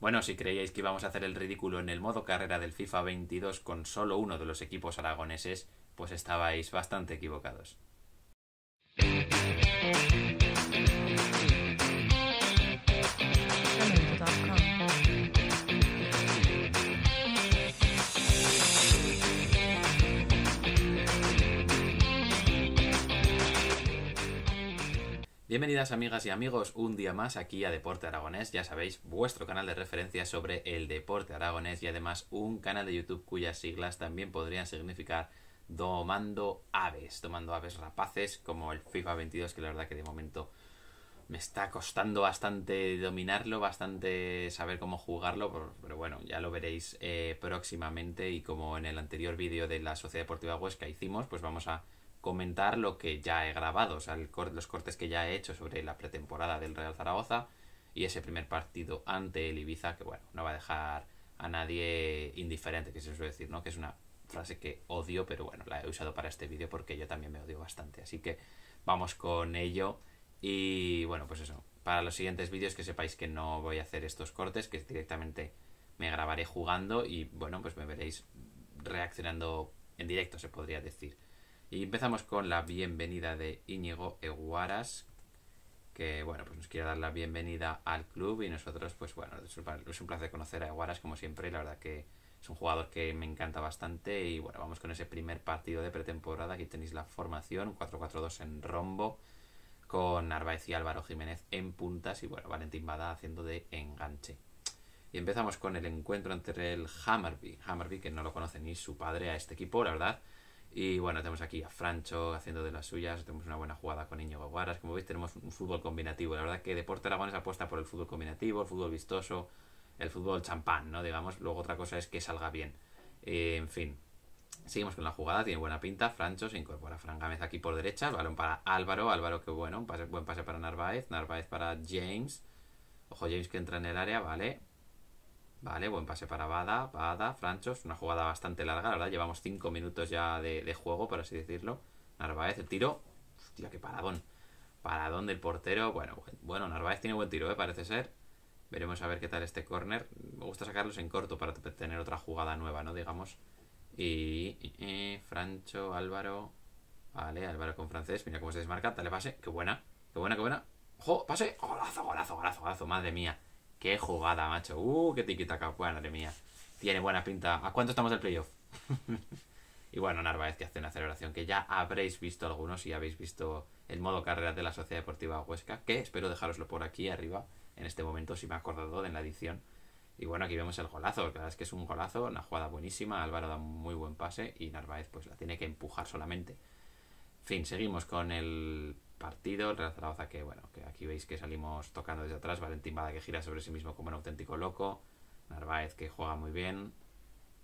Bueno, si creíais que íbamos a hacer el ridículo en el modo carrera del FIFA 22 con solo uno de los equipos aragoneses, pues estabais bastante equivocados. Bienvenidas amigas y amigos un día más aquí a Deporte Aragonés, ya sabéis, vuestro canal de referencia sobre el deporte aragonés y además un canal de YouTube cuyas siglas también podrían significar domando aves rapaces como el FIFA 22, que la verdad que de momento me está costando bastante dominarlo, bastante saber cómo jugarlo, pero bueno, ya lo veréis próximamente. Y como en el anterior vídeo de la Sociedad Deportiva Huesca hicimos, pues vamos a comentar lo que ya he grabado, o sea, los cortes que ya he hecho sobre la pretemporada del Real Zaragoza y ese primer partido ante el Ibiza, que bueno, no va a dejar a nadie indiferente, que se suele decir, ¿no? Que es una frase que odio, pero bueno, la he usado para este vídeo porque yo también me odio bastante, así que vamos con ello. Y bueno, pues eso, para los siguientes vídeos que sepáis que no voy a hacer estos cortes, que directamente me grabaré jugando y bueno, pues me veréis reaccionando en directo, se podría decir. Y empezamos con la bienvenida de Íñigo Eguaras, que bueno, pues nos quiere dar la bienvenida al club y nosotros, pues bueno, es un placer conocer a Eguaras como siempre, la verdad que es un jugador que me encanta bastante. Y bueno, vamos con ese primer partido de pretemporada, aquí tenéis la formación, 4-4-2 en rombo, con Narváez y Álvaro Jiménez en puntas y bueno, Valentín Bada haciendo de enganche. Y empezamos con el encuentro entre el Hammarby, que no lo conoce ni su padre a este equipo, la verdad. Y bueno, tenemos aquí a Francho haciendo de las suyas, tenemos una buena jugada con Íñigo Eguaras, como veis tenemos un fútbol combinativo, la verdad que Deporte Aragonés apuesta por el fútbol combinativo, el fútbol vistoso, el fútbol champán, ¿no? Digamos, luego otra cosa es que salga bien. En fin, seguimos con la jugada, tiene buena pinta, Francho se incorpora a Fran Gámez aquí por derecha, el balón para Álvaro que bueno, un pase, buen pase para Narváez para James, ojo James que entra en el área, vale, buen pase para Bada, Francho, es una jugada bastante larga, la verdad, llevamos 5 minutos ya de juego, por así decirlo. Narváez, el tiro, hostia, qué paradón del portero, bueno, Narváez tiene buen tiro, parece ser, veremos a ver qué tal este córner, me gusta sacarlos en corto para tener otra jugada nueva, ¿no? Digamos, y Francho, Álvaro, vale, Álvaro con francés, mira cómo se desmarca, dale pase, qué buena, ojo, pase, golazo, madre mía. ¡Qué jugada, macho! ¡Qué tiquitaca! ¡Madre mía! Tiene buena pinta. ¿A cuánto estamos del playoff? Y bueno, Narváez que hace una celebración que ya habréis visto algunos si habéis visto el modo carrera de la Sociedad Deportiva Huesca, que espero dejároslo por aquí arriba, en este momento, si me he acordado de en la edición. Y bueno, aquí vemos el golazo. La verdad es que es un golazo, una jugada buenísima. Álvaro da un muy buen pase y Narváez pues la tiene que empujar solamente. En fin, seguimos con el partido, el Real Zaragoza que, bueno, que aquí veis que salimos tocando desde atrás, Valentín Bada que gira sobre sí mismo como un auténtico loco, Narváez que juega muy bien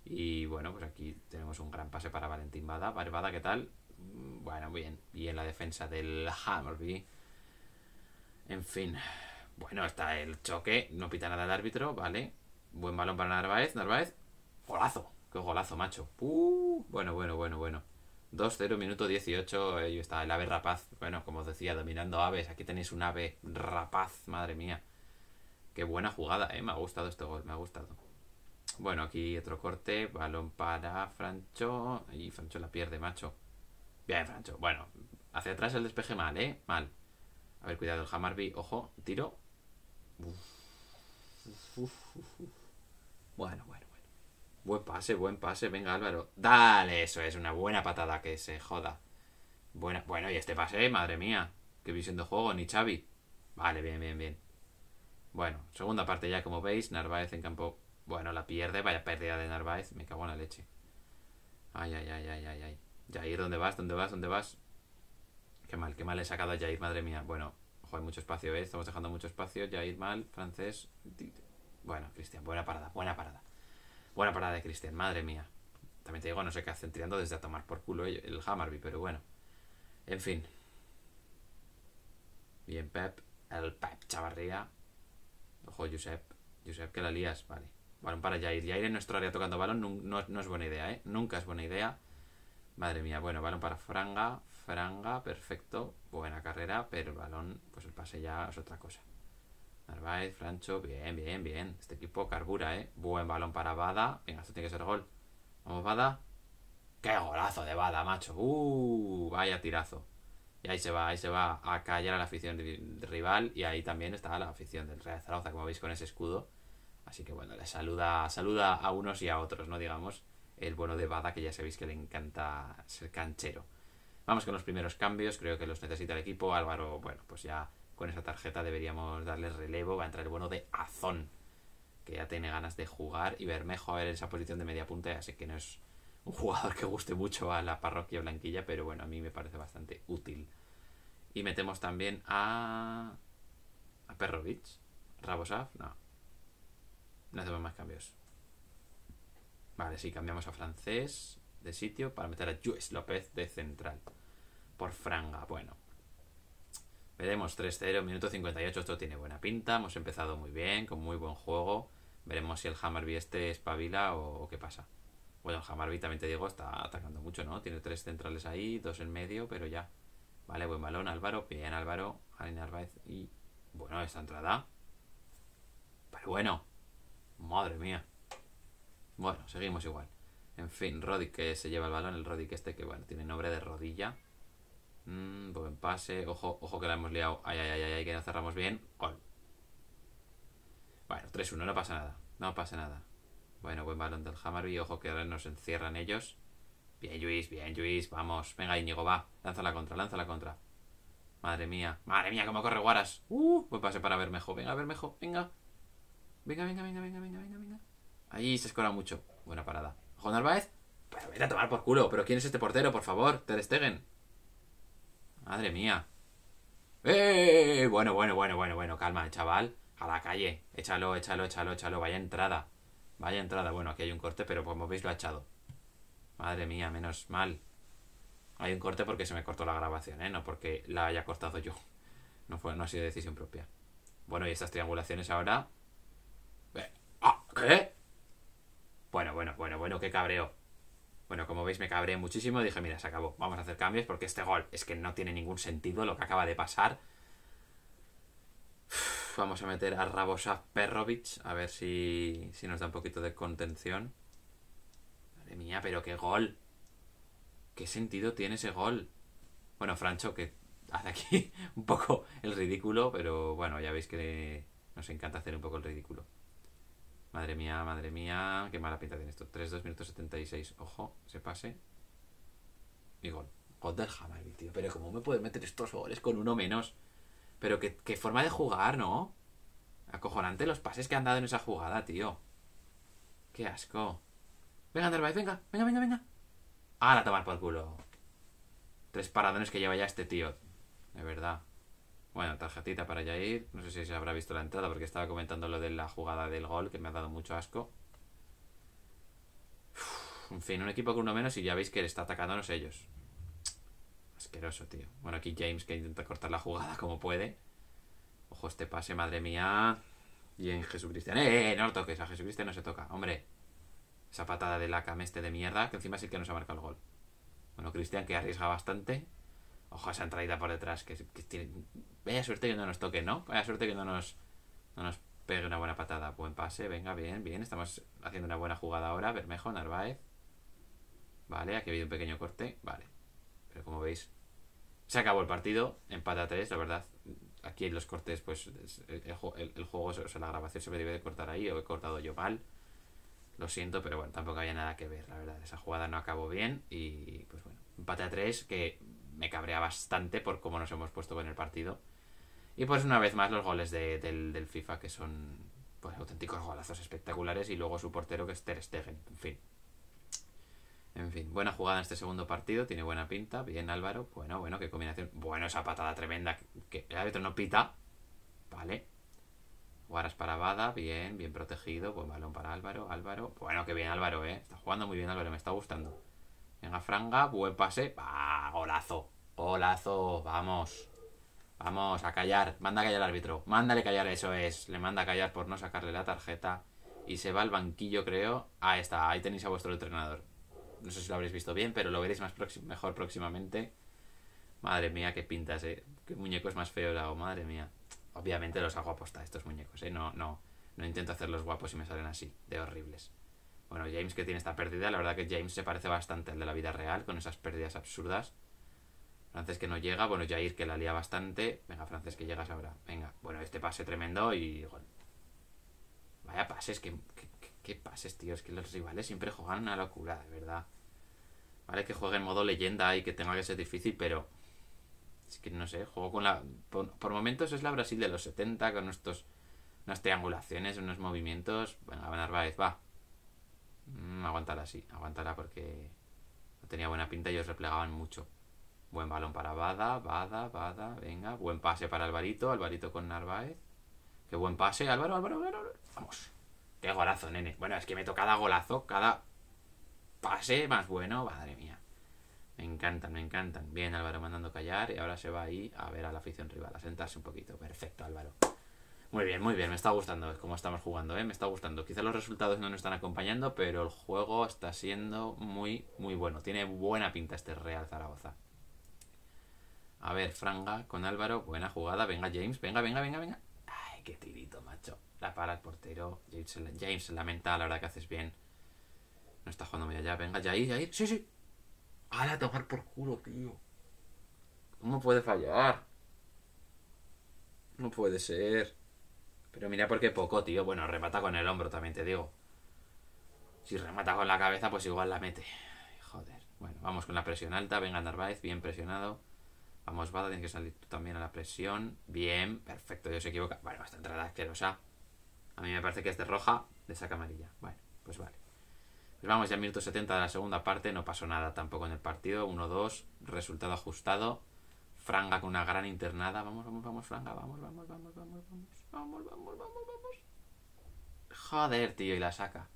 y bueno, pues aquí tenemos un gran pase para Valentín Bada. Bada, ¿qué tal? Bueno, muy bien, y en la defensa del Hammarby, en fin, bueno, está el choque, no pita nada el árbitro, vale, buen balón para Narváez, golazo, qué golazo, macho, bueno. 2-0, minuto 18, ahí está el ave rapaz, bueno, como os decía, dominando aves, aquí tenéis un ave rapaz, madre mía, qué buena jugada, me ha gustado este gol, me ha gustado. Bueno, aquí otro corte, balón para Francho, y Francho la pierde, macho, bien Francho, bueno, hacia atrás el despeje mal, mal, a ver, cuidado el Hammarby, ojo, tiro, bueno. Buen pase, venga Álvaro, dale, eso es, una buena patada que se joda. Bueno, y este pase, madre mía, qué visión de juego, ni Xavi. Vale, bien. Bueno, segunda parte ya como veis, Narváez en campo, bueno, la pierde, vaya pérdida de Narváez, me cago en la leche. Ay. Jair, ¿dónde vas? Qué mal he sacado a Jair, madre mía. Bueno, ojo, hay mucho espacio, estamos dejando mucho espacio, Jair mal, francés. Bueno, Cristian, buena parada. Buena parada de Cristian, madre mía. También te digo, no sé qué hacen tirando desde a tomar por culo el Hammarby, pero bueno. En fin. Bien, el Pep, Chavarría. Ojo, Josep, que la lías, vale. Balón para Jair. Jair en nuestro área tocando balón no es buena idea, Nunca es buena idea. Madre mía, bueno, balón para Franga, perfecto. Buena carrera, pero el balón, pues el pase ya es otra cosa. Narváez, Francho, bien, bien, bien. Este equipo carbura, ¿eh? Buen balón para Bada. Venga, esto tiene que ser gol. Vamos, Bada. ¡Qué golazo de Bada, macho! Vaya tirazo. Y ahí se va a callar a la afición rival. Y ahí también está la afición del Real Zaragoza, como veis, con ese escudo. Así que bueno, le saluda a unos y a otros, ¿no? Digamos, el bueno de Bada, que ya sabéis que le encanta ser canchero. Vamos con los primeros cambios, creo que los necesita el equipo. Álvaro, bueno, pues ya con esa tarjeta deberíamos darle relevo. Va a entrar el bueno de Azón, que ya tiene ganas de jugar. Y Bermejo, a ver, en esa posición de media punta, así que no es un jugador que guste mucho a la parroquia blanquilla, pero bueno, a mí me parece bastante útil. Y metemos también a Petrović, Rabosaf, no hacemos más cambios. Vale, sí, cambiamos a Francés de sitio para meter a Lluís López de central por Franga. Bueno, veremos. 3-0, minuto 58, esto tiene buena pinta. Hemos empezado muy bien, con muy buen juego. Veremos si el Hammarby este espabila o qué pasa. Bueno, el Hammarby, también te digo, está atacando mucho, ¿no? Tiene 3 centrales ahí, 2 en medio, pero ya. Vale, buen balón, Álvaro. Bien, Álvaro. Narváez. Y bueno, esta entrada. Pero bueno. Madre mía. Bueno, seguimos igual. En fin, Rodic, que se lleva el balón. El Rodic este que, bueno, tiene nombre de rodilla. Buen pase. Ojo, ojo que la hemos liado. Ay, ay, ay, ay, que no cerramos bien. Gol. Bueno, 3-1, no pasa nada. No pasa nada. Bueno, buen balón del Hammarby. Ojo que ahora nos encierran ellos. Bien, Lluís. Bien, Lluís. Vamos. Venga, Íñigo, va. Lanza la contra. Lanza la contra. Madre mía. Madre mía, cómo corre Eguaras. Buen pase para Bermejo. Venga, Bermejo. Venga. Venga, venga, venga, venga, venga, venga, venga. Ahí se escora mucho. Buena parada. Ojo, Narváez. Pero vete a tomar por culo. Pero ¿quién es este portero? Por favor, Ter Stegen. Madre mía. Bueno. Calma, chaval. A la calle. Échalo, échalo, échalo, échalo. Vaya entrada. Vaya entrada. Bueno, aquí hay un corte, pero como veis lo ha echado. Madre mía, menos mal. Hay un corte porque se me cortó la grabación, ¿eh? No porque la haya cortado yo. No ha sido decisión propia. Bueno, y estas triangulaciones ahora... ¿Qué? Bueno, qué cabreo. Bueno, como veis me cabreé muchísimo. Dije, mira, se acabó. Vamos a hacer cambios porque este gol es que no tiene ningún sentido lo que acaba de pasar. Vamos a meter a Rabosaf, Petrović, a ver si nos da un poquito de contención. Madre mía, pero qué gol. ¿Qué sentido tiene ese gol? Bueno, Francho, que hace aquí un poco el ridículo, pero bueno, ya veis que nos encanta hacer un poco el ridículo. Madre mía, qué mala pinta tiene esto. 3-2, minutos 76. Ojo, se pase. Y gol. Gol del Hammarby, tío. Pero ¿cómo me pueden meter estos goles con uno menos? Pero qué forma de jugar, ¿no? Acojonante los pases que han dado en esa jugada, tío. Qué asco. Venga, Narváez, venga, venga, venga, venga. ¡Hala, tomar por culo! 3 paradones que lleva ya este tío. De verdad. Bueno, tarjetita para Jair. No sé si se habrá visto la entrada porque estaba comentando lo de la jugada del gol, que me ha dado mucho asco. Uf, en fin, un equipo con uno menos y ya veis que le está atacándonos ellos. Asqueroso, tío. Bueno, aquí James que intenta cortar la jugada como puede. Ojo este pase, madre mía. Y en Jesucristian. No lo toques, a Jesucristian no se toca, hombre. Esa patada de la cameste de mierda, que encima sí que nos ha marcado el gol. Bueno, Cristian que arriesga bastante. Ojo esa entradita por detrás, que tiene... Vaya suerte que no nos toque, ¿no? Vaya suerte que no nos pegue una buena patada. Buen pase, venga, bien, bien. Estamos haciendo una buena jugada ahora. Bermejo, Narváez. Vale, aquí ha habido un pequeño corte. Vale. Pero como veis, se acabó el partido. Empate a 3, la verdad. Aquí en los cortes, pues, el juego, o sea, la grabación se me debe de cortar ahí. O he cortado yo mal. Lo siento, pero bueno, tampoco había nada que ver, la verdad. Esa jugada no acabó bien y, pues bueno, empate a 3 que... Me cabrea bastante por cómo nos hemos puesto con el partido. Y pues una vez más los goles del FIFA, que son pues auténticos golazos espectaculares. Y luego su portero, que es Ter Stegen. En fin, buena jugada en este segundo partido. Tiene buena pinta. Bien, Álvaro. Bueno, qué combinación. Bueno, esa patada tremenda que el árbitro no pita. Vale. Eguaras para Bada. Bien, bien protegido. Buen balón para Álvaro. Bueno, qué bien Álvaro, ¿eh? Está jugando muy bien Álvaro. Me está gustando. Venga, Franga, buen pase. ¡Ah! Golazo. Golazo. Vamos. Vamos a callar. Manda a callar al árbitro. Mándale callar, eso es. Le manda a callar por no sacarle la tarjeta. Y se va al banquillo, creo. Ahí está. Ahí tenéis a vuestro entrenador. No sé si lo habréis visto bien, pero lo veréis mejor próximamente. Madre mía, qué pintas, ¿eh? Qué muñecos más feos hago. Madre mía. Obviamente los hago aposta, estos muñecos, ¿eh? No intento hacerlos guapos y me salen así, de horribles. Bueno, James, que tiene esta pérdida. La verdad que James se parece bastante al de la vida real, con esas pérdidas absurdas. Francés, que no llega. Bueno, Jair, que la lía bastante. Venga, Francés, que llegas ahora. Venga, bueno, este pase tremendo y gol. Vaya pases, que pases, tío. Es que los rivales siempre juegan una locura, de verdad. Vale, que juegue en modo leyenda y que tenga que ser difícil, pero... es que no sé, juego con la... Por momentos es la Brasil de los 70, con unas triangulaciones, unos movimientos. Venga, Narváez, va. Aguántala, sí, aguántala, porque no tenía buena pinta y os replegaban mucho. Buen balón para Bada, venga, buen pase para Alvarito, con Narváez. Qué buen pase, Álvaro. Vamos, qué golazo, nene. Bueno, es que me toca cada golazo, cada pase más bueno, madre mía. Me encantan, Bien, Álvaro mandando callar y ahora se va ahí a ver a la afición rival, a sentarse un poquito. Perfecto, Álvaro. Muy bien, me está gustando cómo estamos jugando, ¿eh? Me está gustando. Quizá los resultados no nos están acompañando, pero el juego está siendo muy, muy bueno. Tiene buena pinta este Real Zaragoza. A ver, Franga con Álvaro, buena jugada. Venga, James, venga. Ay, qué tirito, macho. La para el portero. James se lamenta, la verdad que haces bien. No está jugando muy allá. Venga, Jair. Sí. ¡Hala, tomar por culo, tío! ¿Cómo puede fallar? No puede ser. Pero mira por qué poco, tío. Bueno, remata con el hombro, también te digo. Si remata con la cabeza, pues igual la mete. Joder. Bueno, vamos con la presión alta. Venga, Narváez, bien presionado. Vamos, Bada, tienes que salir tú también a la presión. Bien, perfecto, yo se equivoca. Bueno, esta entrada asquerosa. A mí me parece que es de roja, de saca amarilla. Bueno, pues vale. Pues vamos, ya en minuto 70 de la segunda parte. No pasó nada tampoco en el partido. 1-2, resultado ajustado. Franga con una gran internada. Vamos, Franga. Vamos. Joder, tío, y la saca.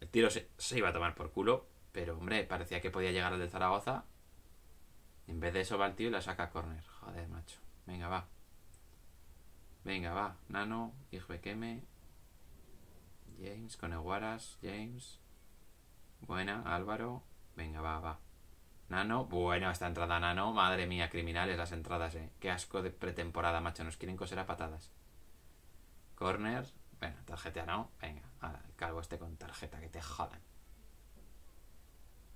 El tiro se iba a tomar por culo, pero, hombre, parecía que podía llegar al de Zaragoza. En vez de eso va el tío y la saca a córner. Joder, macho. Venga, va. Nano, Irbekeme. James con Eguaras. Buena, Álvaro. Venga, va. Nano, bueno, esta entrada Nano, madre mía, criminales las entradas, qué asco de pretemporada, macho, nos quieren coser a patadas. Corner, bueno, tarjeta no, venga, ahora, el calvo este con tarjeta, que te jodan.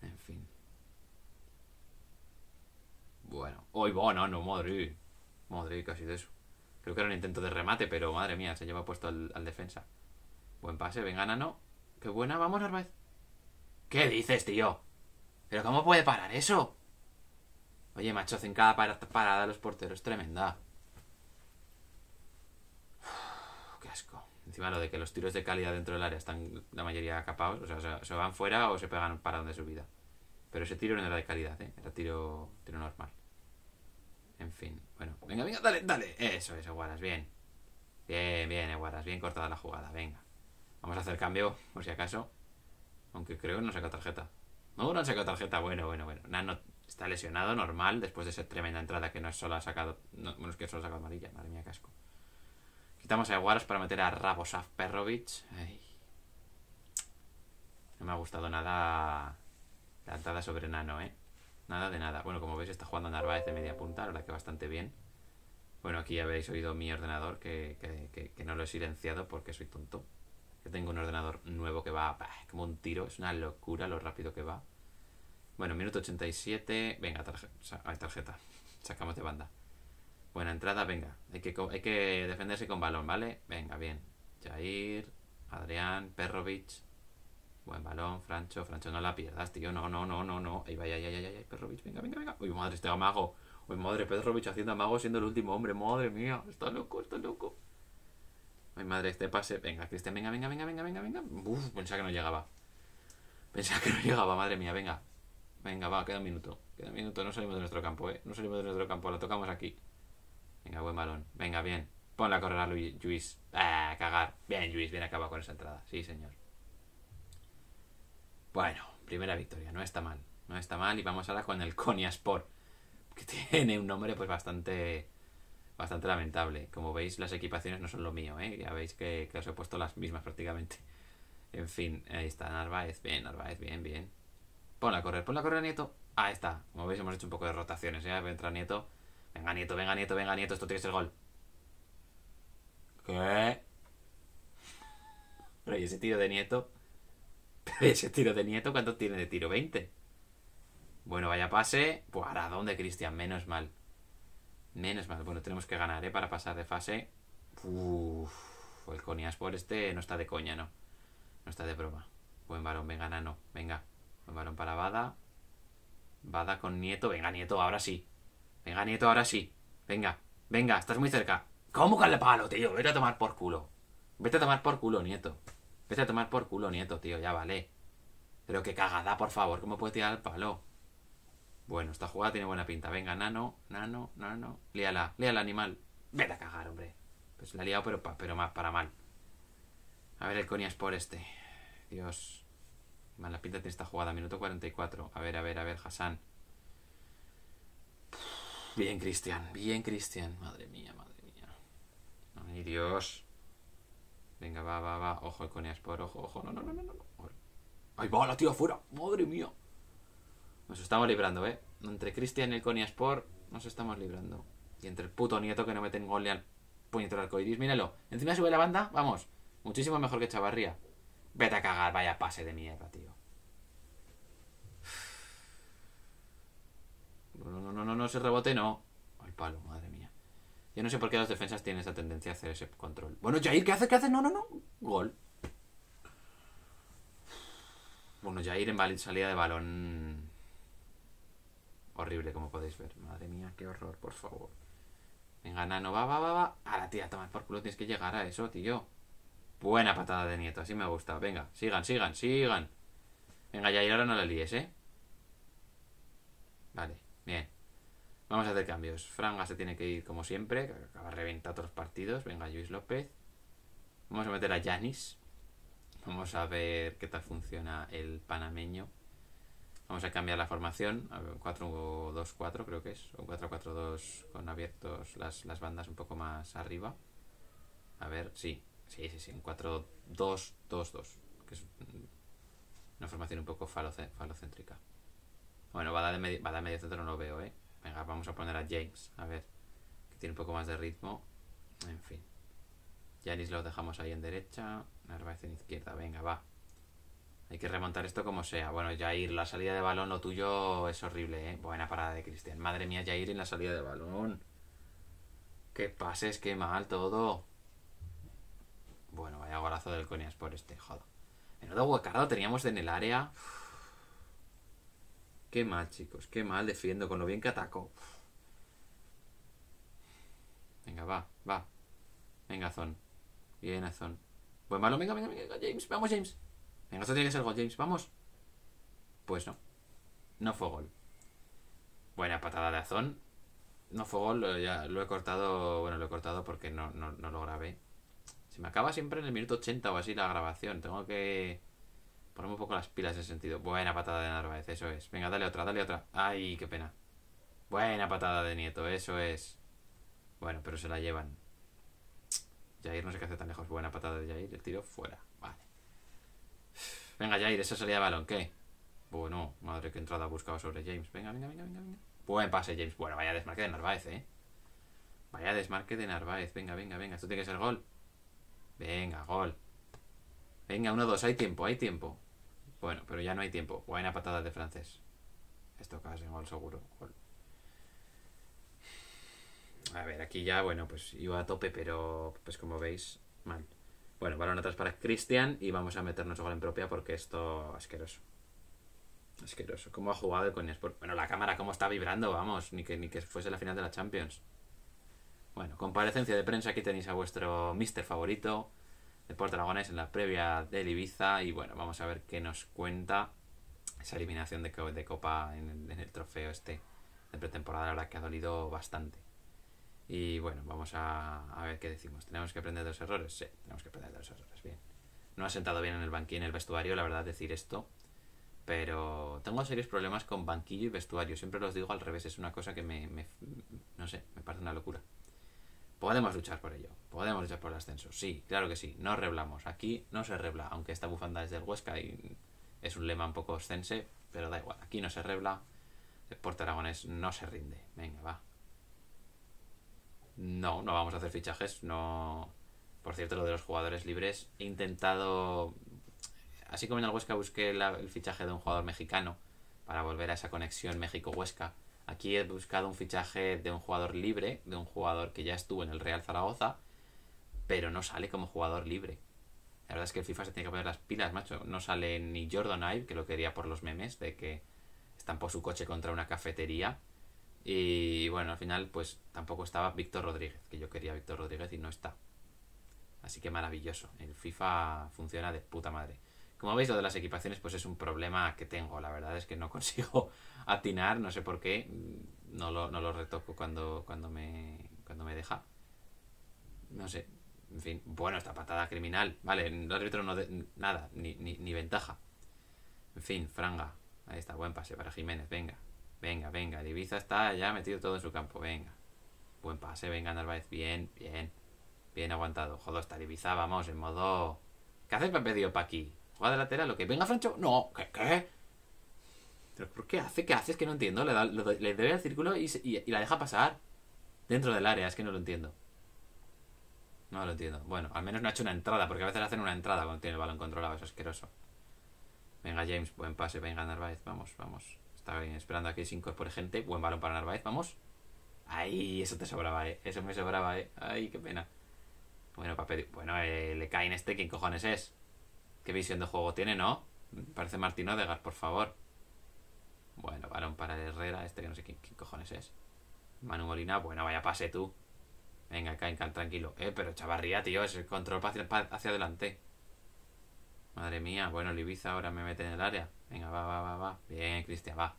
En fin. Bueno, hoy bueno, no, Madrid, casi de eso. Creo que era un intento de remate, pero madre mía, se lleva puesto al defensa. Buen pase, venga Nano, qué buena, vamos Narváez. ¿Qué dices, tío? ¿Pero cómo puede parar eso? Oye, macho, hacen cada parada los porteros. Tremenda. Uf, qué asco. Encima lo de que los tiros de calidad dentro del área están la mayoría acapados. O sea, se van fuera o se pegan para donde su vida. Pero ese tiro no era de calidad, ¿eh? Era tiro normal. En fin. Bueno, venga, dale. Eso es, Eguaras, bien. Bien, Eguaras. Bien cortada la jugada, venga. Vamos a hacer cambio, por si acaso. Aunque creo que no saca tarjeta. No han sacado tarjeta, bueno. Nano está lesionado, normal, después de esa tremenda entrada que no es solo ha sacado... No, bueno, es que solo ha sacado amarilla, madre mía, casco. Quitamos a Eguaras para meter a Rabosav Petrović. Ay. No me ha gustado nada la entrada sobre Nano, Nada de nada. Bueno, como veis está jugando Narváez de media punta, la verdad que bastante bien. Bueno, aquí ya habéis oído mi ordenador, que no lo he silenciado porque soy tonto. Que tengo un ordenador nuevo que va como un tiro. Es una locura lo rápido que va. Bueno, minuto 87. Venga, tarjeta. Sacamos de banda. Buena entrada, venga. Hay que defenderse con balón, ¿vale? Venga, bien. Jair, Adrián, Petrović. Buen balón, Francho, no la pierdas, tío. No. Ahí va, Petrović. Venga. Uy, madre, este amago. Uy, madre, Petrović haciendo amago siendo el último hombre. Madre mía, está loco. Ay, madre, este pase. Venga, Cristian, venga. Uf, pensaba que no llegaba, madre mía, venga. Venga, va, queda un minuto. No salimos de nuestro campo, la tocamos aquí. Venga, buen balón. Venga, bien. Ponla a correr a Lluís. Ah, cagar. Bien, Lluís, bien acabado con esa entrada. Sí, señor. Bueno, primera victoria. No está mal. Y vamos ahora con el Konyaspor, que tiene un nombre pues bastante lamentable. Como veis, las equipaciones no son lo mío, Ya veis que os he puesto las mismas prácticamente. En fin, ahí está Narváez. Bien. Ponla a correr, Nieto. Ahí está. Como veis, hemos hecho un poco de rotaciones, Entra Nieto. Venga, Nieto. Esto tiene que ser gol. ¿Qué? Pero ¿y ese tiro de Nieto? ¿Pero ese tiro de Nieto? ¿Cuánto tiene de tiro? 20. Bueno, vaya pase. Pues ahora, ¿dónde, Cristian? Menos mal. Menos mal. Bueno, tenemos que ganar, ¿eh? Para pasar de fase. Uff. El Konyaspor este no está de coña, ¿no? No está de broma. Buen balón. Venga, Nano. Venga. Buen balón para Bada. Bada con Nieto. Venga, Nieto, ahora sí. Venga, Nieto, ahora sí. Venga. Venga, estás muy cerca. ¿Cómo que al palo, tío? Vete a tomar por culo. Vete a tomar por culo, Nieto. Vete a tomar por culo, Nieto, tío. Ya vale. Pero qué cagada, por favor. ¿Cómo puedes tirar al palo? Bueno, esta jugada tiene buena pinta. Venga, Nano, Nano, Nano. Líala, líala, animal. Vete a cagar, hombre. Pues la ha liado, pero más para mal. A ver el Konyaspor este. Dios. Mala pinta tiene esta jugada. Minuto 44. A ver, Hassan. Bien, Cristian. Bien, Cristian. Madre mía, madre mía. Ay, Dios. Venga, va. Ojo el Konyaspor. Ojo. No. Ahí va, la tía afuera. Madre mía. Nos estamos librando, ¿eh? Entre Cristian y el Konyaspor nos estamos librando. Y entre el puto Nieto que no meten gol al puñetero arcoiris. Míralo. Encima sube la banda. Vamos. Muchísimo mejor que Chavarría. Vete a cagar. Vaya pase de mierda, tío. No. Ese rebote no. Al palo, madre mía. Yo no sé por qué las defensas tienen esa tendencia a hacer ese control. Bueno, Jair, ¿qué haces? No. Gol. Bueno, Jair en salida de balón. Horrible, como podéis ver. Madre mía, qué horror, por favor. Venga, Nano, va. Ahora, tía, toma por culo, tienes que llegar a eso, tío. Buena patada de Nieto, así me gusta. Venga, sigan. Venga, Jair, ahora no la líes, ¿eh? Vale, bien. Vamos a hacer cambios. Franga se tiene que ir como siempre, que acaba reventando los partidos. Venga, Lluís López. Vamos a meter a Yanis. Vamos a ver qué tal funciona el panameño. Vamos a cambiar la formación, 4-2-4 creo que es, o 4-4-2 con abiertos las bandas un poco más arriba. A ver, sí, un 4-2-2-2, que es una formación un poco falocéntrica. Bueno, va a dar medio centro, no lo veo, ¿eh? Venga, vamos a poner a James, a ver, que tiene un poco más de ritmo, en fin. Yanis lo dejamos ahí en derecha, Narváez en izquierda, venga, va. Hay que remontar esto como sea. Bueno, Jair, la salida de balón, lo tuyo es horrible, ¿eh? Buena parada de Cristian. Madre mía, Jair en la salida de balón. Qué pases, qué mal todo. Bueno, vaya golazo del Konyaspor este, joder. Menudo huecardo teníamos en el área. Uf. Qué mal, chicos, qué mal defiendo, con lo bien que ataco. Uf. Venga, va. Venga, Azón. Bien, Azón. Buen balón, venga, James. Vamos, James. Venga, esto tiene que ser gol, James. Vamos. Pues no. No fue gol. Buena patada de Azón. No fue gol. Ya lo he cortado. Bueno, lo he cortado porque no lo grabé. Se me acaba siempre en el minuto 80 o así la grabación. Tengo que ponerme un poco las pilas en ese sentido. Buena patada de Narváez. Eso es. Venga, dale otra. Ay, qué pena. Buena patada de Nieto. Eso es. Bueno, pero se la llevan. Jair no sé qué hace tan lejos. Buena patada de Jair. El tiro fuera. Vale. Venga, Jair, esa salida de balón, ¿qué? Bueno, madre, qué entrada ha buscado sobre James. Venga. Buen pase, James. Bueno, vaya desmarque de Narváez, ¿eh? Vaya desmarque de Narváez. Venga. Esto tiene que ser gol. Venga, gol. Venga, 1-2. Hay tiempo. Bueno, pero ya no hay tiempo. Buena patada de francés. Esto casi gol seguro. Gol. A ver, aquí ya, bueno, pues iba a tope, pero pues como veis, mal. Bueno, balón atrás para Cristian y vamos a meternos gol en propia porque esto... Asqueroso. ¿Cómo ha jugado el Konyaspor? Bueno, la cámara cómo está vibrando, vamos. Ni que fuese la final de la Champions. Bueno, comparecencia de prensa. Aquí tenéis a vuestro mister favorito, Deporte Aragonés, en la previa del Ibiza. Y bueno, vamos a ver qué nos cuenta esa eliminación de Copa en el trofeo este de pretemporada. La verdad que ha dolido bastante. Y bueno, vamos a ver qué decimos. ¿Tenemos que aprender de los errores? Sí, tenemos que aprender de los errores, bien. No ha sentado bien en el banquillo, en el vestuario, la verdad, decir esto. Pero tengo serios problemas con banquillo y vestuario. Siempre los digo al revés, es una cosa que no sé, me parece una locura. Podemos luchar por ello, podemos luchar por el ascenso. Sí, claro que sí, no reblamos. Aquí no se rebla, aunque esta bufanda es del Huesca y es un lema un poco oscense, pero da igual, aquí no se rebla. Deporte Aragonés no se rinde. Venga, va. No vamos a hacer fichajes, no... Por cierto, lo de los jugadores libres, he intentado, así como en el Huesca busqué el fichaje de un jugador mexicano para volver a esa conexión México-Huesca, aquí he buscado un fichaje de un jugador libre, de un jugador que ya estuvo en el Real Zaragoza, pero no sale como jugador libre. La verdad es que el FIFA se tiene que poner las pilas, macho. No sale ni Jordan Ive, que lo quería por los memes, de que estampó su coche contra una cafetería. Y bueno, al final pues tampoco estaba Víctor Rodríguez, que yo quería a Víctor Rodríguez y no está. Así que maravilloso. El FIFA funciona de puta madre. Como veis, lo de las equipaciones pues es un problema que tengo. La verdad es que no consigo atinar, no sé por qué. No lo retoco cuando me deja. No sé. En fin, bueno, esta patada criminal. Vale, el árbitro no... nada, ni ventaja. En fin, franga. Ahí está, buen pase para Jiménez. Venga, venga, venga. El Ibiza está ya metido todo en su campo. Venga. Buen pase, venga, Narváez. Bien, bien. Bien aguantado. Joder, está el Ibiza, vamos, en modo... ¿Qué haces, Pepe Diop, aquí? ¿Jugada lateral o qué? Venga, Francho. No, ¿qué? ¿Pero por qué hace? ¿Qué haces? Que no entiendo. Le doy al círculo y la deja pasar dentro del área. Es que no lo entiendo. No lo entiendo. Bueno, al menos no ha hecho una entrada, porque a veces hacen una entrada cuando tiene el balón controlado, es asqueroso. Venga, James, buen pase, venga, Narváez, vamos, vamos. Está bien, esperando aquí 5 por gente, buen balón para Narváez, vamos. Ay, eso te sobraba, eso me sobraba, ay, qué pena. Bueno, papel, bueno, el Ekain este, ¿quién cojones es? ¿Qué visión de juego tiene, no? Parece Martín Ødegaard, por favor. Bueno, balón para Herrera, este que no sé quién cojones es. Manu Molina, bueno, vaya pase tú. Venga, Ekain, tranquilo. Pero Chavarría, tío, es el control hacia adelante. Madre mía, bueno, el Ibiza ahora me mete en el área. Venga, va. Bien, Cristian, va.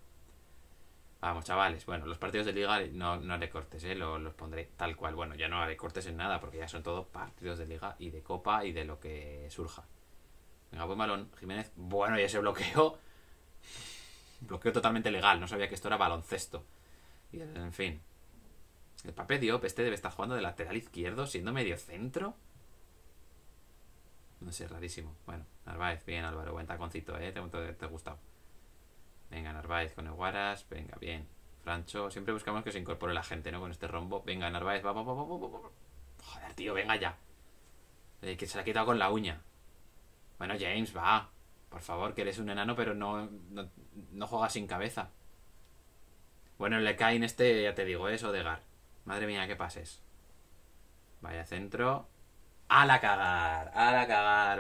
Vamos, chavales. Bueno, los partidos de liga no haré cortes, los pondré tal cual. Bueno, ya no haré cortes en nada, porque ya son todos partidos de liga y de copa y de lo que surja. Venga, buen balón, Jiménez. Bueno, y ese bloqueo. Bloqueo totalmente legal. No sabía que esto era baloncesto. Y en fin. El Pepe Diop este debe estar jugando de lateral izquierdo, siendo medio centro. No sé, rarísimo. Bueno, Narváez, bien, Álvaro, buen taconcito, te ha gustado. Venga, Narváez con Eguaras, venga, bien. Francho, siempre buscamos que se incorpore la gente, ¿no? Con este rombo. Venga, Narváez, va. Joder, tío, venga ya. Que se la ha quitado con la uña. Bueno, James, va. Por favor, que eres un enano, pero no juegas sin cabeza. Bueno, el Ekain este, ya te digo, es Ødegaard. Madre mía, qué pases. Vaya centro. ¡A la cagar!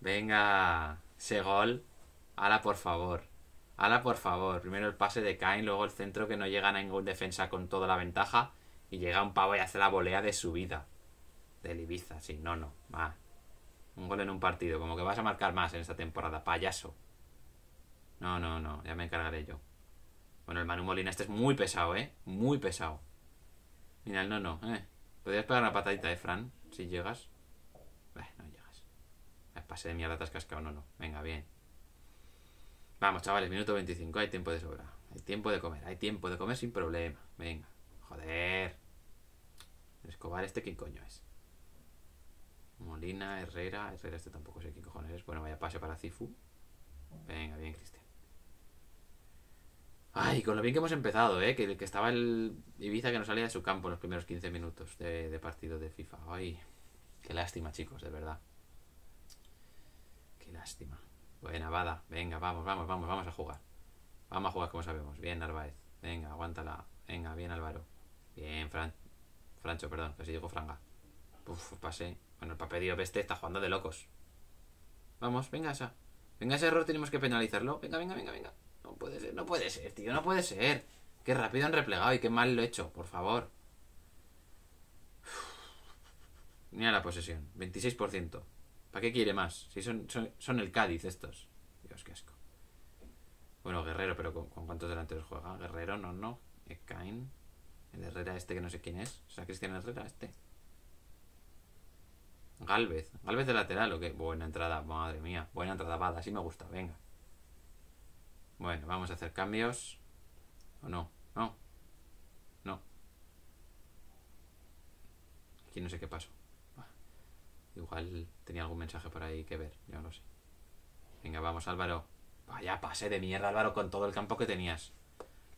Venga. Ese gol. ¡Ala, por favor! Primero el pase de Ekain, luego el centro que no llega a ningún defensa con toda la ventaja. Y llega un pavo y hace la volea de su vida. Del Ibiza, sí. No. Va. Un gol en un partido. Como que vas a marcar más en esta temporada, payaso. No. Ya me encargaré yo. Bueno, el Manu Molina este es muy pesado, Muy pesado. Mira, el Nono, Podrías pegar una patadita, Fran. Si llegas. No llegas. El pase de mierda te has cascado, Nono. Venga, bien. Vamos, chavales. Minuto 25. Hay tiempo de sobra. Hay tiempo de comer. Hay tiempo de comer sin problema. Venga. Joder. El Escobar este, ¿quién coño es? Molina, Herrera. Herrera este tampoco sé quién cojones es. Bueno, vaya pase para Zifu. Venga, bien, Cristian. Ay, con lo bien que hemos empezado, que estaba el Ibiza que no salía de su campo en los primeros 15 minutos de partido de FIFA. Ay, qué lástima, chicos, de verdad. Qué lástima. Buena, Bada. Venga, vamos, vamos a jugar. Vamos a jugar como sabemos. Bien, Narváez. Venga, aguántala. Venga, bien, Álvaro. Bien, Francho, perdón, que si llegó Franga. Uf, pasé. Bueno, el Pepe Diop este está jugando de locos. Vamos, venga, esa. Venga, ese error tenemos que penalizarlo. Venga. No puede ser, tío, no puede ser. Qué rápido han replegado y qué mal lo he hecho, por favor. Mira la posesión, 26%. ¿Para qué quiere más? Si son el Cádiz estos. Dios, qué asco. Bueno, Guerrero, pero ¿con cuántos delanteros juega? Guerrero, no. Ekain. El Herrera este que no sé quién es. O sea, Cristian Herrera este. Galvez. Galvez de lateral o qué. Buena entrada, madre mía. Buena entrada, Bada, así me gusta, venga. Bueno, vamos a hacer cambios. ¿O no? No. Aquí no sé qué pasó. Igual tenía algún mensaje por ahí que ver. Yo no sé. Venga, vamos, Álvaro. Vaya pase de mierda, Álvaro, con todo el campo que tenías.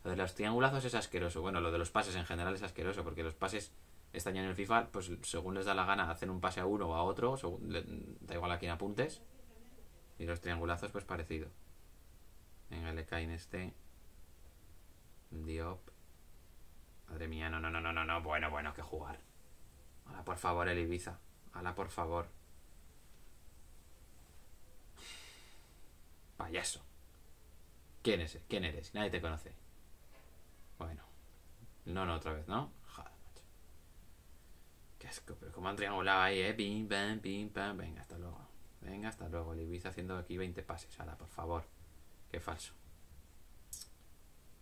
Lo de los triangulazos es asqueroso. Bueno, lo de los pases en general es asqueroso, porque los pases Este año en el FIFA, pues según les da la gana, hacen un pase a uno o a otro, da igual a quién apuntes. Y los triangulazos, pues parecido. Venga, le caen este. Diop. Madre mía, no. Bueno, que jugar. Ala, por favor, el Ibiza. Ala, por favor. Payaso. ¿Quién eres? Nadie te conoce. Bueno. No, otra vez, ¿no? Joder, macho. Qué asco, pero como han triangulado ahí, ¿eh? Pim, pam, pim, pam. Venga, hasta luego. Venga, hasta luego. El Ibiza haciendo aquí 20 pases. Ala, por favor. Qué falso.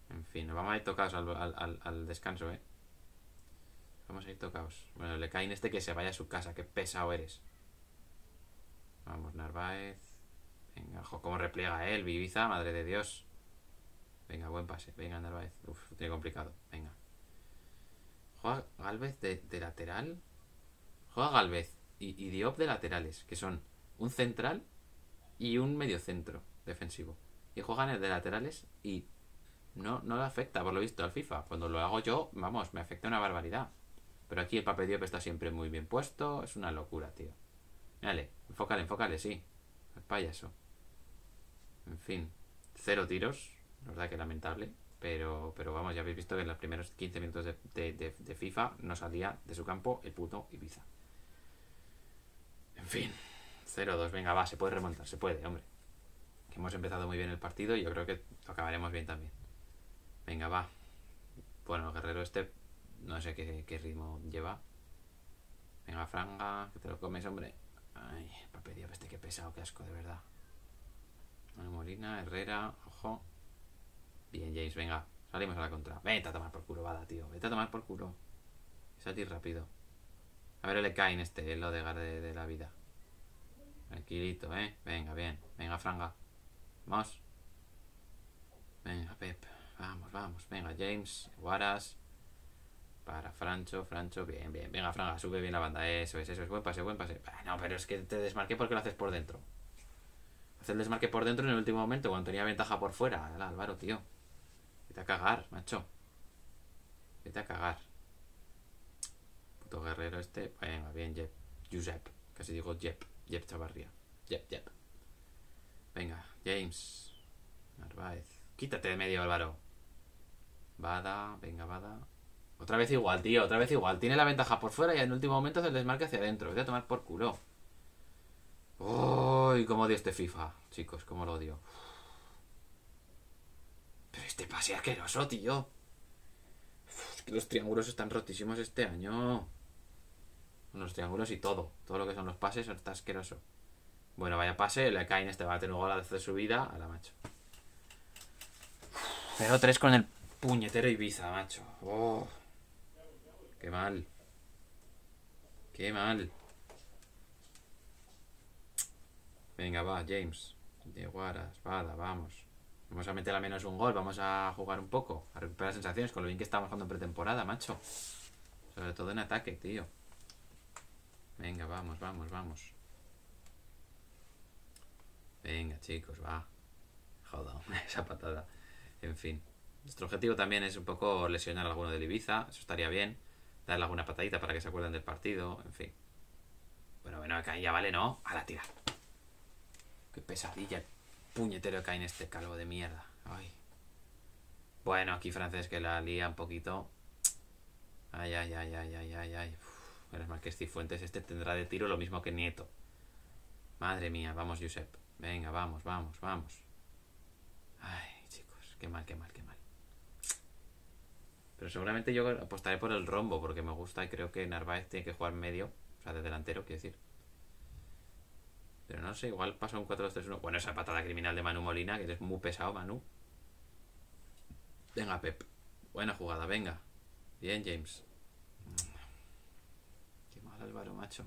En fin, nos vamos a ir tocados al descanso, ¿eh? Vamos a ir tocados. Bueno, le caen este que se vaya a su casa. Qué pesado eres. Vamos, Narváez. Venga, ojo, cómo repliega él, Ibiza, madre de Dios. Venga, buen pase. Venga, Narváez. Uf, tiene complicado. Venga. Juega Galvez de lateral. Juega Galvez y Diop de laterales, que son un central y un medio centro defensivo. Y juegan el de laterales y no le afecta, por lo visto, al FIFA. Cuando lo hago yo, vamos, me afecta una barbaridad. Pero aquí el papel Diop está siempre muy bien puesto. Es una locura, tío. Dale, enfócale, sí. El payaso. En fin, 0 tiros. La verdad que lamentable. Pero vamos, ya habéis visto que en los primeros 15 minutos de FIFA no salía de su campo el puto Ibiza. En fin, 0-2. Venga, va, se puede remontar, se puede, hombre. Que hemos empezado muy bien el partido y yo creo que lo acabaremos bien también. Venga, va. Bueno, Guerrero este, no sé qué ritmo lleva. Venga, Franga, que te lo comes, hombre. Ay, papel Diop este, qué pesado, qué asco, de verdad. Manu Molina, Herrera, ojo. Bien, James, venga, salimos a la contra. Vete a tomar por culo, Bada, tío. Vete a tomar por culo. Es a ti rápido. A ver, el Ekain este, el Ødegaard de la vida. Tranquilito, ¿eh? Venga, bien. Venga, Franga. Vamos. Venga, Pep. Vamos. Venga, James, Eguaras. Para Francho, bien. Venga, Franga, sube bien la banda. Eso es. Buen pase. No, pero es que te desmarqué porque lo haces por dentro. Haces el desmarque por dentro en el último momento, cuando tenía ventaja por fuera. El Álvaro, tío. Vete a cagar, macho. Vete a cagar. Puto guerrero este. Venga, bien, Jep. Josep. Casi digo Jep. Jep Chavarría. Jep. Venga, James. Narváez. Quítate de medio, Álvaro. Bada. Otra vez igual, tío, Tiene la ventaja por fuera y en el último momento hace el desmarque hacia adentro. Voy a tomar por culo. ¡Uy! Cómo odio este FIFA, chicos, cómo lo odio. Pero este pase asqueroso, tío. Es que los triángulos están rotísimos este año. Los triángulos y todo. Todo lo que son los pases está asqueroso. Bueno, vaya pase, le cae en este bate luego a la de su vida. A la macho. 0-3 con el puñetero Ibiza, macho. Oh. Qué mal. Venga, va, James. De Guaras, Bada, vamos. Vamos a meter al menos un gol, vamos a jugar un poco. A recuperar sensaciones con lo bien que estamos jugando en pretemporada, macho. Sobre todo en ataque, tío. Venga, vamos. Venga, chicos, va. Joder, esa patada. En fin. Nuestro objetivo también es un poco lesionar a alguno del Ibiza. Eso estaría bien. Darle alguna patadita para que se acuerden del partido. En fin. Bueno, acá ya vale, ¿no? A la tira. Qué pesadilla, puñetero Ekain este, calvo de mierda. Ay. Bueno, aquí francés que la lía un poquito. Ay. Uf, menos mal que es Cifuentes. Este tendrá de tiro lo mismo que Nieto. Madre mía, vamos, Josep. Venga, vamos. Ay, chicos, qué mal. Pero seguramente yo apostaré por el rombo porque me gusta y creo que Narváez tiene que jugar medio, o sea, de delantero, quiero decir. Pero no sé, igual pasa un 4-2-3-1. Bueno, esa patada criminal de Manu Molina, que eres muy pesado, Manu. Venga, Pep. Buena jugada, venga. Bien, James. Qué mal, Álvaro, macho.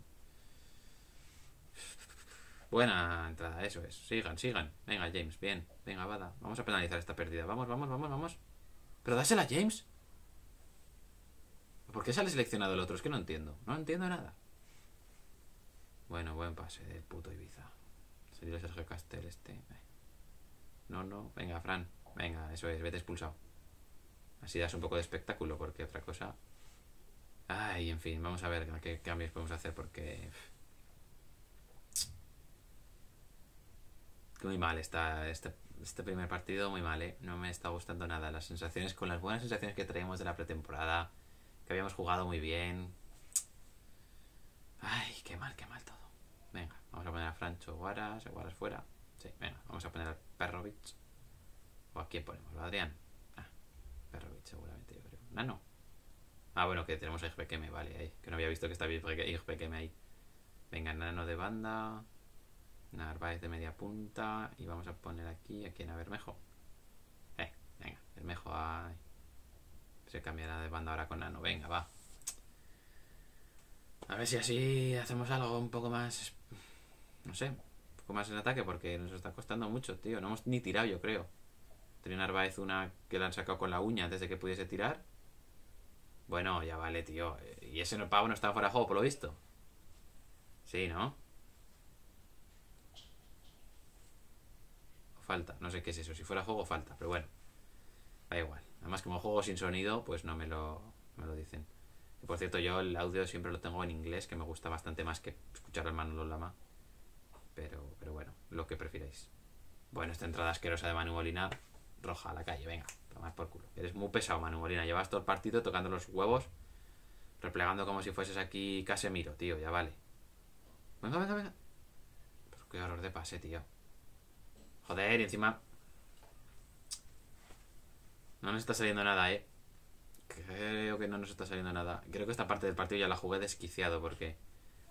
Buena entrada, eso es. Sigan. Venga, James, bien. Venga, Bada. Vamos a penalizar esta pérdida. Vamos. Pero dásela, James. ¿Por qué sale seleccionado el otro? Es que no entiendo. No entiendo nada. Bueno, buen pase del puto Ibiza. Sería Sergio Castel este. No. Venga, Fran. Venga, eso es. Vete expulsado. Así das un poco de espectáculo porque otra cosa... Ay, en fin, vamos a ver qué cambios podemos hacer porque... Muy mal está este primer partido, muy mal, ¿eh? No me está gustando nada. Las sensaciones, con las buenas sensaciones que traíamos de la pretemporada, que habíamos jugado muy bien. Ay, qué mal todo. Venga, vamos a poner a Francho, Eguaras fuera. Sí, venga, vamos a poner a Petrović. ¿O a quién ponemos? ¿A Adrián? Ah, Petrović seguramente, yo creo. Nano. Ah, bueno, que tenemos a Irbekeme, vale, ahí. Que no había visto que estaba Irbekeme ahí. Venga, Nano de banda. Narváez de media punta. Y vamos a poner aquí, ¿a quién? A Bermejo. Venga, Bermejo a... Se cambiará de banda ahora con Nano. Venga, va. A ver si así hacemos algo un poco más... No sé, un poco más en ataque porque nos está costando mucho, tío. No hemos ni tirado, yo creo. Tenía Narváez una que la han sacado con la uña antes de que pudiese tirar. Bueno, ya vale, tío. Y ese pavo no estaba fuera de juego, por lo visto. Sí, ¿no? Falta, no sé qué es eso, si fuera juego falta, pero bueno, da igual. Además como juego sin sonido, pues no me lo dicen. Y por cierto, yo el audio siempre lo tengo en inglés, que me gusta bastante más que escuchar al Manolo Lama, pero bueno, lo que prefiráis. Bueno, esta entrada asquerosa de Manu Molina, roja a la calle, venga, tomad por culo. Eres muy pesado, Manu Molina, llevas todo el partido tocando los huevos, replegando como si fueses aquí Casemiro, tío, ya vale. Venga. Pues qué horror de pase, tío. Joder, y encima... No nos está saliendo nada, ¿eh? Creo que no nos está saliendo nada. Creo que esta parte del partido ya la jugué desquiciado porque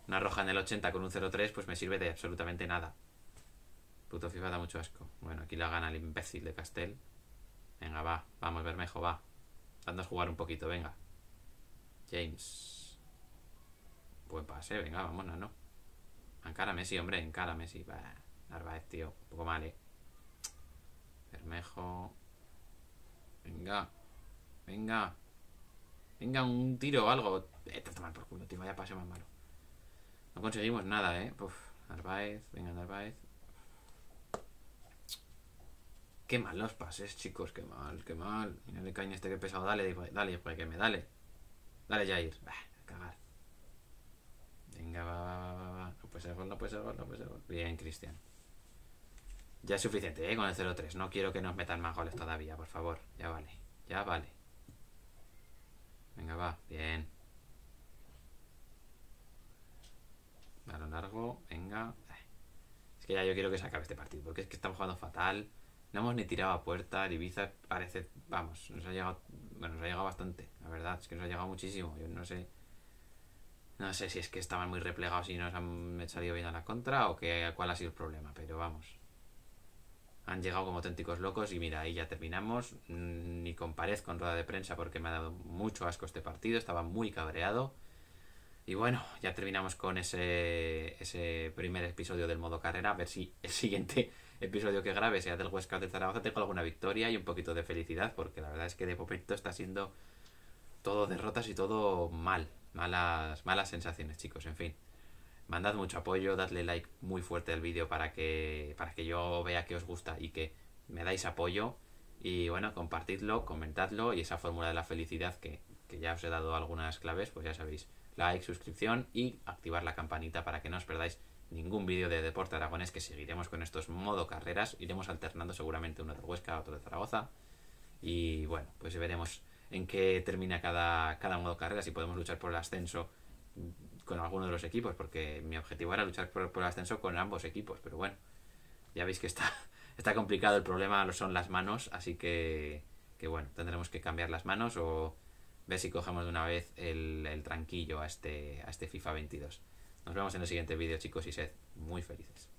una roja en el 80 con un 0-3 pues me sirve de absolutamente nada. Puto FIFA da mucho asco. Bueno, aquí la gana el imbécil de Castel. Venga, va. Vamos, Bermejo, va. Haznos jugar un poquito, venga. James. Buen pase, venga, vamos, Nano. Encárame, sí, hombre, encárame, sí. Bah. Narváez, tío. Un poco mal, ¿eh? Bermejo. Venga. Venga. Venga, un tiro o algo. Te toman por culo, tío. Vaya pase más malo. No conseguimos nada, ¿eh? Uf. Narváez. Venga, Narváez. Qué mal los pases, chicos. Qué mal, qué mal. Mira el caño este que pesado. Dale, dale, que me dale. Dale, Jair. Bah, a cagar. Venga, va. No puede ser gol, no puede ser gol. Bien, Cristian. Ya es suficiente, ¿eh? Con el 0-3. No quiero que nos metan más goles todavía, por favor. Ya vale, ya vale. Venga, va. Bien. A lo largo, venga. Es que ya yo quiero que se acabe este partido, porque es que estamos jugando fatal. No hemos ni tirado a puerta. El Ibiza parece... Vamos, nos ha llegado... Bueno, nos ha llegado bastante, la verdad. Es que nos ha llegado muchísimo. Yo no sé... No sé si es que estaban muy replegados y no nos han salido bien a la contra o que, cuál ha sido el problema, pero vamos. Han llegado como auténticos locos y mira, ahí ya terminamos. Ni comparez con rueda de prensa porque me ha dado mucho asco este partido, estaba muy cabreado. Y bueno, ya terminamos con ese primer episodio del modo carrera. A ver si el siguiente episodio que grabe sea del Huesca o del Zaragoza, tengo alguna victoria y un poquito de felicidad porque la verdad es que de momento está siendo todo derrotas y todo mal. Malas sensaciones, chicos, en fin. Mandad mucho apoyo, dadle like muy fuerte al vídeo para que yo vea que os gusta y que me dais apoyo. Y bueno, compartidlo, comentadlo y esa fórmula de la felicidad que ya os he dado algunas claves, pues ya sabéis. Like, suscripción y activar la campanita para que no os perdáis ningún vídeo de Deporte Aragonés, que seguiremos con estos modo carreras. Iremos alternando seguramente uno de Huesca, otro de Zaragoza. Y bueno, pues veremos en qué termina cada modo carrera, si podemos luchar por el ascenso con alguno de los equipos, porque mi objetivo era luchar por el ascenso con ambos equipos, pero bueno, ya veis que está complicado, el problema son las manos, así que bueno, tendremos que cambiar las manos o ver si cogemos de una vez el tranquillo a este FIFA 22. Nos vemos en el siguiente vídeo, chicos, y sed muy felices.